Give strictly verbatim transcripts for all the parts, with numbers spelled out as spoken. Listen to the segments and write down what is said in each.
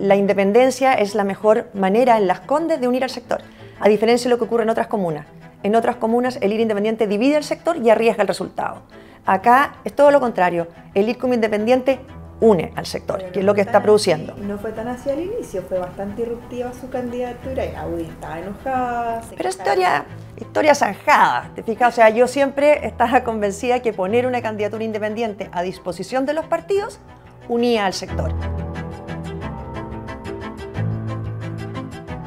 la independencia es la mejor manera en Las Condes de unir al sector, a diferencia de lo que ocurre en otras comunas. En otras comunas el ir independiente divide el sector y arriesga el resultado. Acá es todo lo contrario, el ir como independiente une al sector, pero que es lo que está produciendo. Así, no fue tan hacia el inicio, fue bastante irruptiva su candidatura y la U D I estaba enojada. Pero historia, historia zanjada, ¿te fijas? O sea, yo siempre estaba convencida que poner una candidatura independiente a disposición de los partidos unía al sector.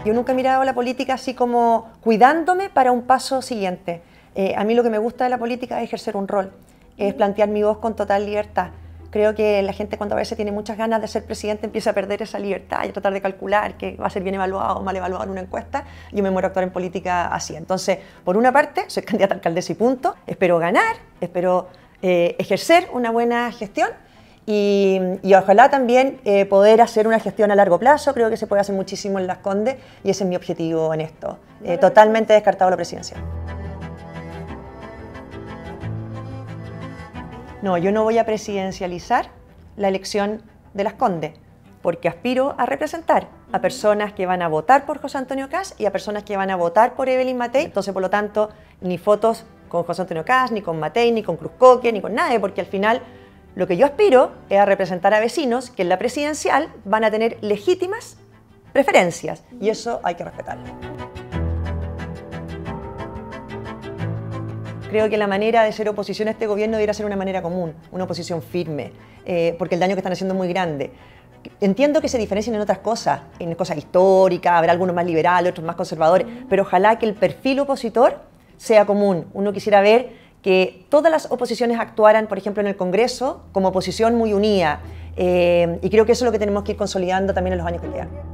Yo nunca he mirado la política así como cuidándome para un paso siguiente. Eh, a mí lo que me gusta de la política es ejercer un rol, es plantear mi voz con total libertad. Creo que la gente cuando a veces tiene muchas ganas de ser presidente empieza a perder esa libertad y a tratar de calcular que va a ser bien evaluado o mal evaluado en una encuesta. Yo me muero a actuar en política así. Entonces, por una parte, soy candidata a alcaldesa y punto. Espero ganar, espero eh, ejercer una buena gestión y, y ojalá también eh, poder hacer una gestión a largo plazo. Creo que se puede hacer muchísimo en Las Condes y ese es mi objetivo en esto. Eh, totalmente descartado la presidencia. No, yo no voy a presidencializar la elección de Las Condes, porque aspiro a representar a personas que van a votar por José Antonio Kast y a personas que van a votar por Evelyn Matthei. Entonces, por lo tanto, ni fotos con José Antonio Kast, ni con Matthei, ni con Cruz Coque, ni con nadie, porque al final lo que yo aspiro es a representar a vecinos que en la presidencial van a tener legítimas preferencias y eso hay que respetarlo. Creo que la manera de ser oposición a este gobierno debería ser una manera común, una oposición firme, eh, porque el daño que están haciendo es muy grande. Entiendo que se diferencien en otras cosas, en cosas históricas, habrá algunos más liberales, otros más conservadores, pero ojalá que el perfil opositor sea común. Uno quisiera ver que todas las oposiciones actuaran, por ejemplo, en el Congreso como oposición muy unida, eh, y creo que eso es lo que tenemos que ir consolidando también en los años que quedan.